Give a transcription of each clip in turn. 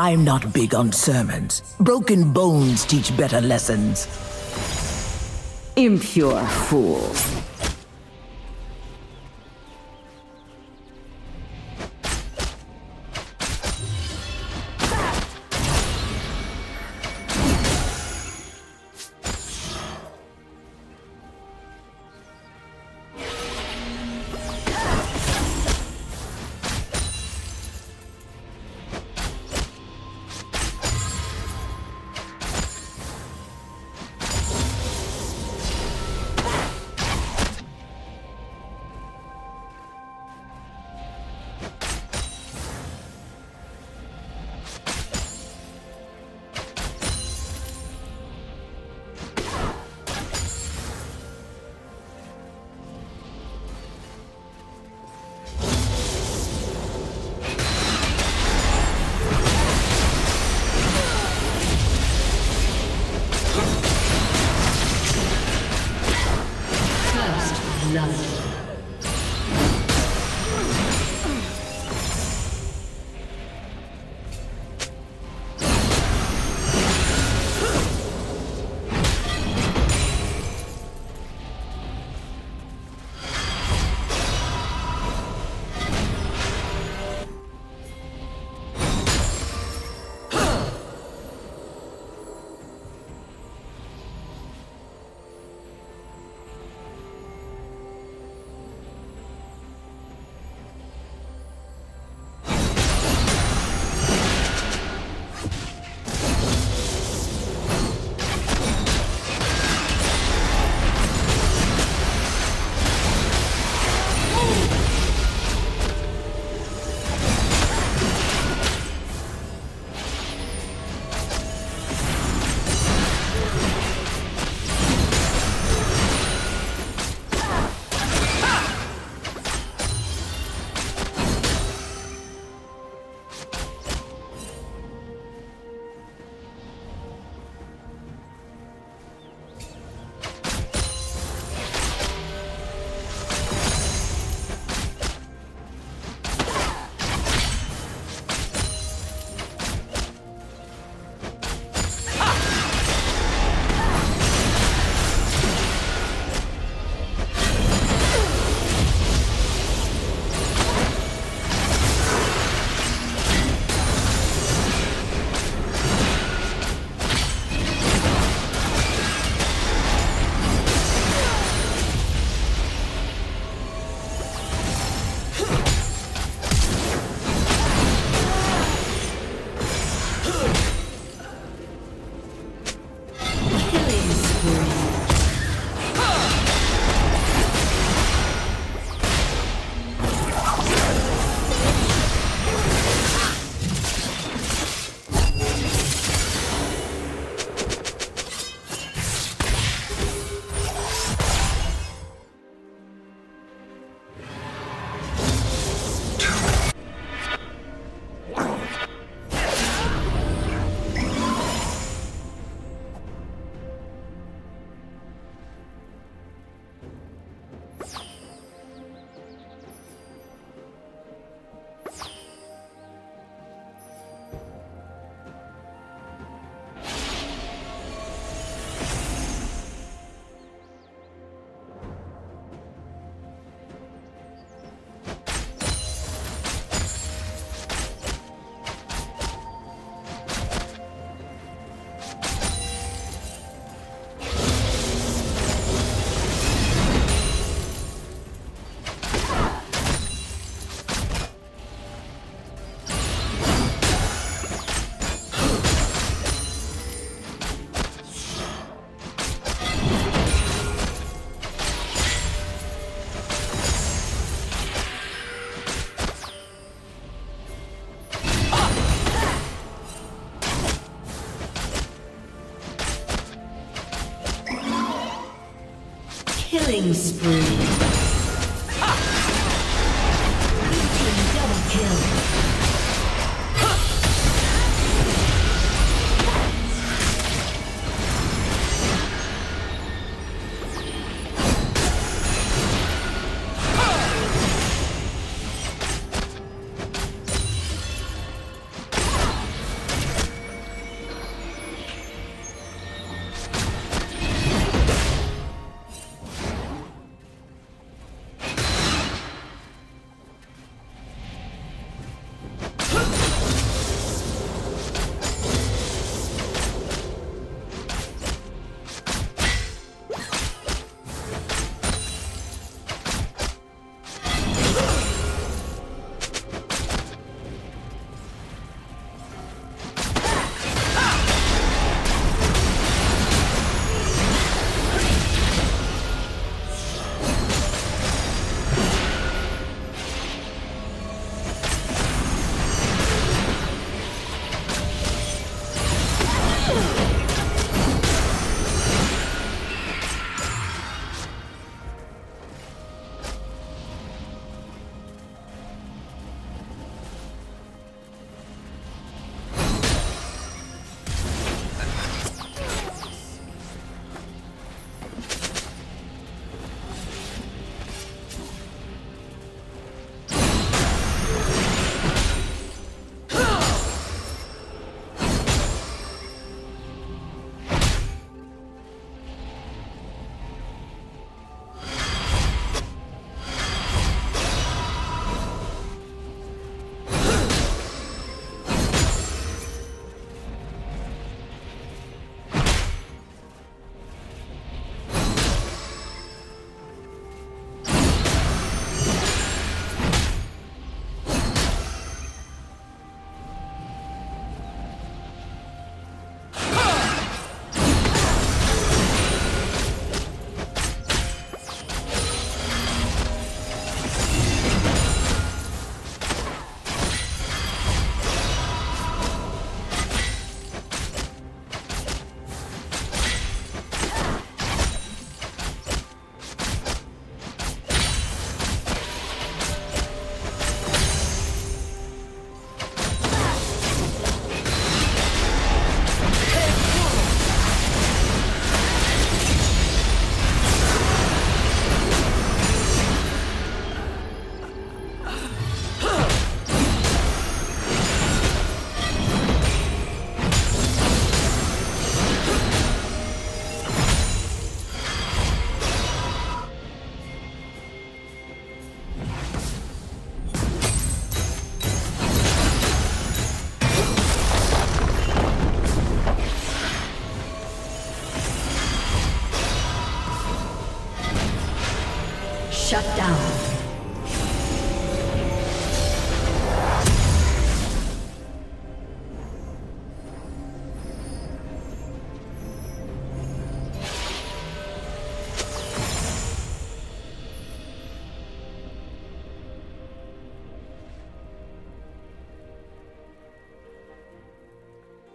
I'm not big on sermons. Broken bones teach better lessons. Impure fools. Killing spree.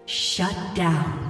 Shut down.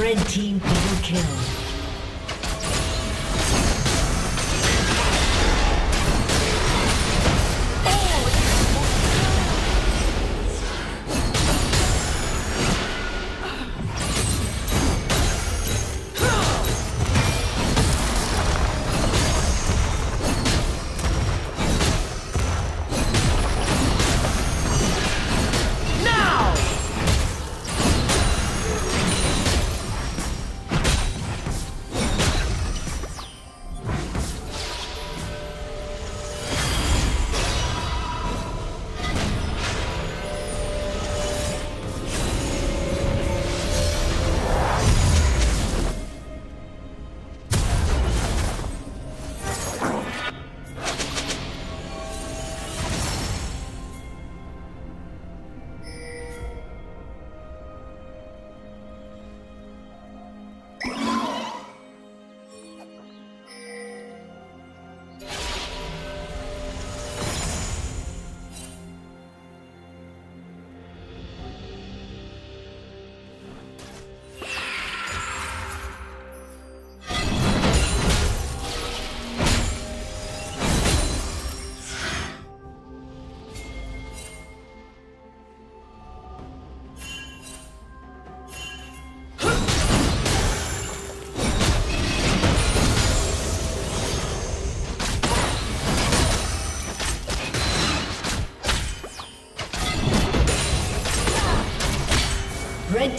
Red team double kill. Red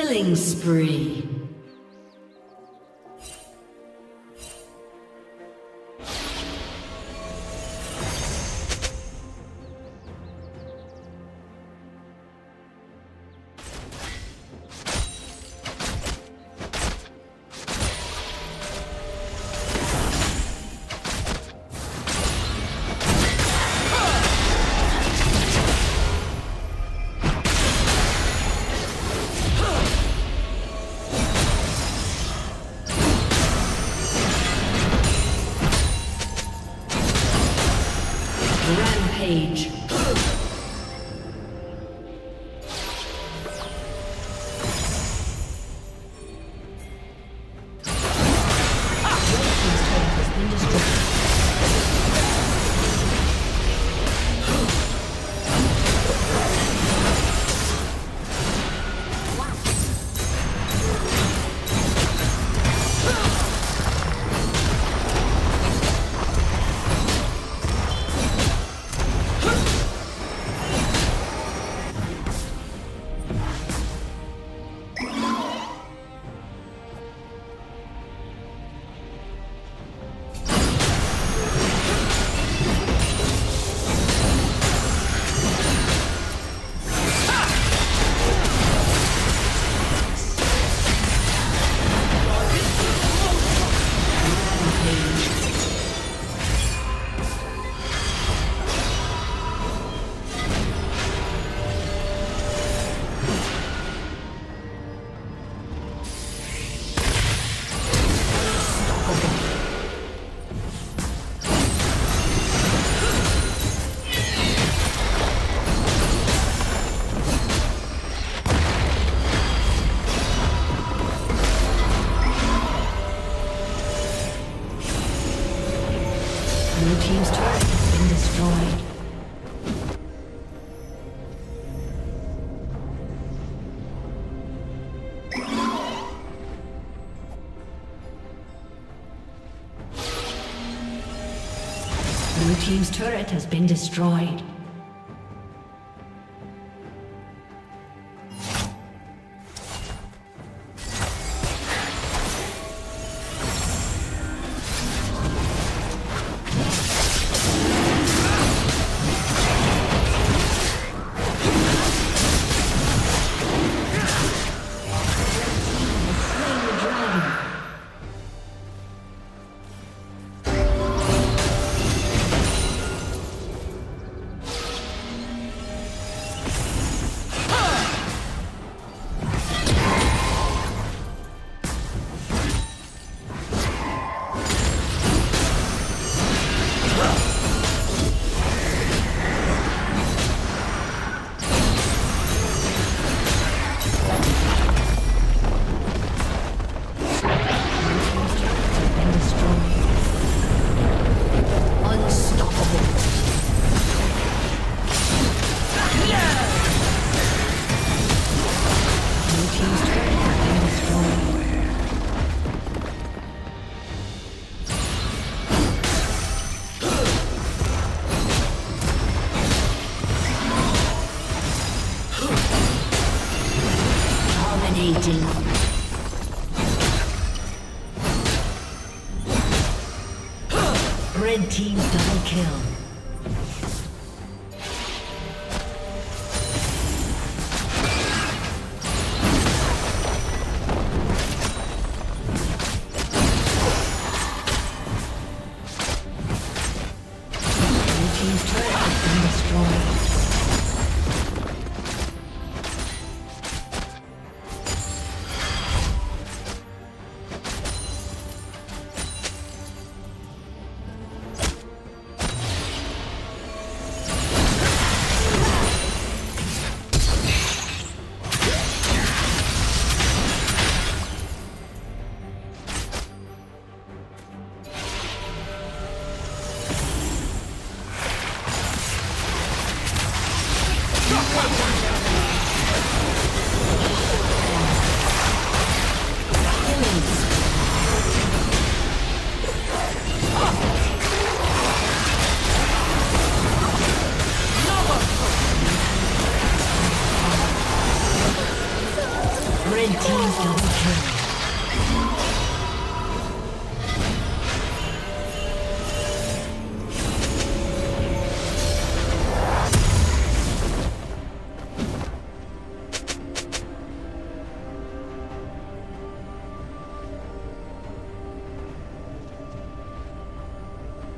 Killing spree. Rampage. Blue team's turret has been destroyed. Red team double kill.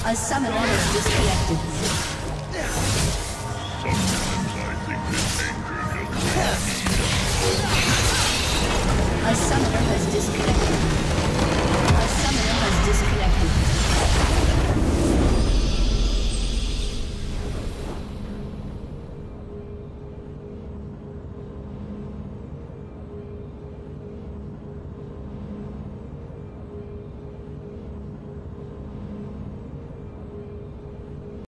A summoner is disconnected. Sometimes I think this anger doesn't. A summoner has disconnected.